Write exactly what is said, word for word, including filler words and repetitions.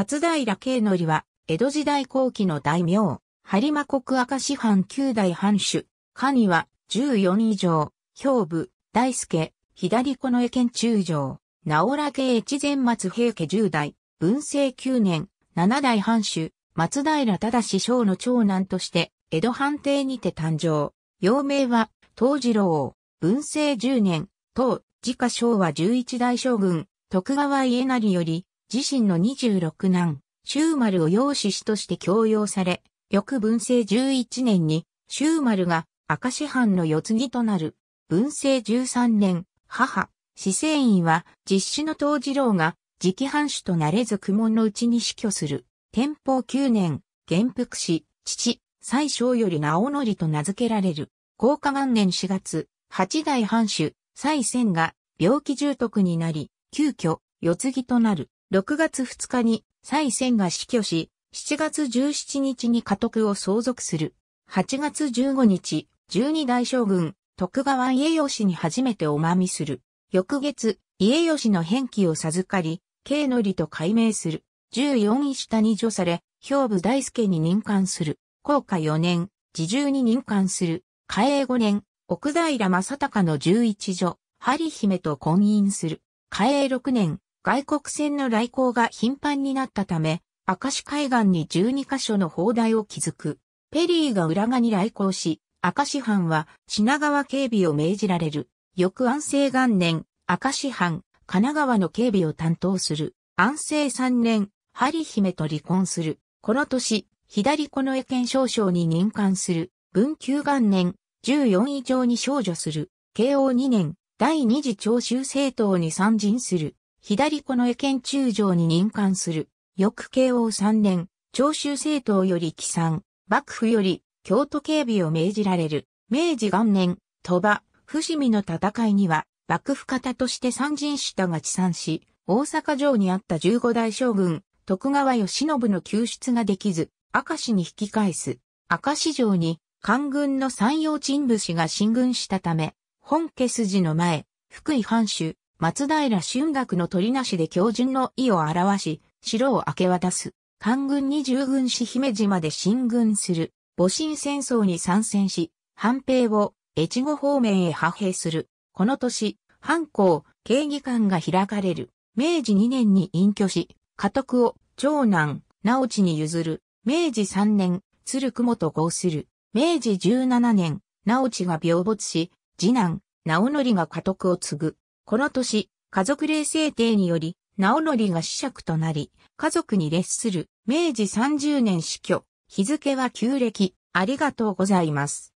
松平慶則は、江戸時代後期の大名、播磨国明石藩きゅう代藩主、下にはじゅうよん以上、兵部、大助、左近衛健中将、直良家越前松平家じゅう代、文政きゅう年、なな代藩主、松平忠商の長男として、江戸藩邸にて誕生。幼名は、藤次郎。文政じゅう年、当、時価昭和じゅういち代将軍、徳川家斉より、自身のにじゅうろく男、周丸を養子として供用され、翌文政じゅういち年に、周丸が明石藩の世継ぎとなる。文政じゅうさん年、母、四川院は、実子の藤次郎が、次期藩主となれず苦悶のうちに死去する。天保きゅう年、元服し、父、宰相より直則と名付けられる。弘化元年し月、はち代藩主、蔡仙が、病気重篤になり、急遽、世継ぎとなる。ろく月ふつ日に、蔡仙が死去し、しち月じゅうしち日に家督を相続する。はち月じゅうご日、じゅうに代将軍、徳川家慶に初めておまみする。翌月、家慶の偏忌を授かり、慶則と改名する。じゅうよん位下に叙され、兵部大助に任官する。弘化よ年、侍従に任官する。嘉永ご年、奥平正隆のじゅういち女、針姫と婚姻する。嘉永ろく年、外国船の来航が頻繁になったため、明石海岸にじゅうにカ所の砲台を築く。ペリーが浦賀に来航し、明石藩は品川警備を命じられる。翌安政元年、明石藩、神奈川の警備を担当する。安政さん年、針姫と離婚する。この年、左近衛健少将に任官する。文久元年、じゅうよん以上に少女する。慶応に年、第二次長州征討に参陣する。左近衛健中将に任官する。翌慶応さん年、長州征討より起参。幕府より京都警備を命じられる。明治元年、鳥羽、伏見の戦いには、幕府方として参陣したが帰参し、大阪城にあったじゅうご代将軍、徳川慶喜の救出ができず、明石に引き返す。明石城に、官軍の山陽陳武氏が進軍したため、本家筋の前、福井藩主、松平春嶽の取りなしで恭順の意を表し、城を明け渡す。官軍に従軍し姫路まで進軍する。戊辰戦争に参戦し、藩兵を越後方面へ派兵する。この年、藩校、慶義館が開かれる。明治に年に隠居し、家督を長男、直知に譲る。明治さん年、鶴雲と合する。明治じゅうなな年、直知が病没し、次男、直則が家督を継ぐ。この年、家族令制定により、直則が子爵となり、家族に列する。明治さんじゅう年死去。日付は旧暦。ありがとうございます。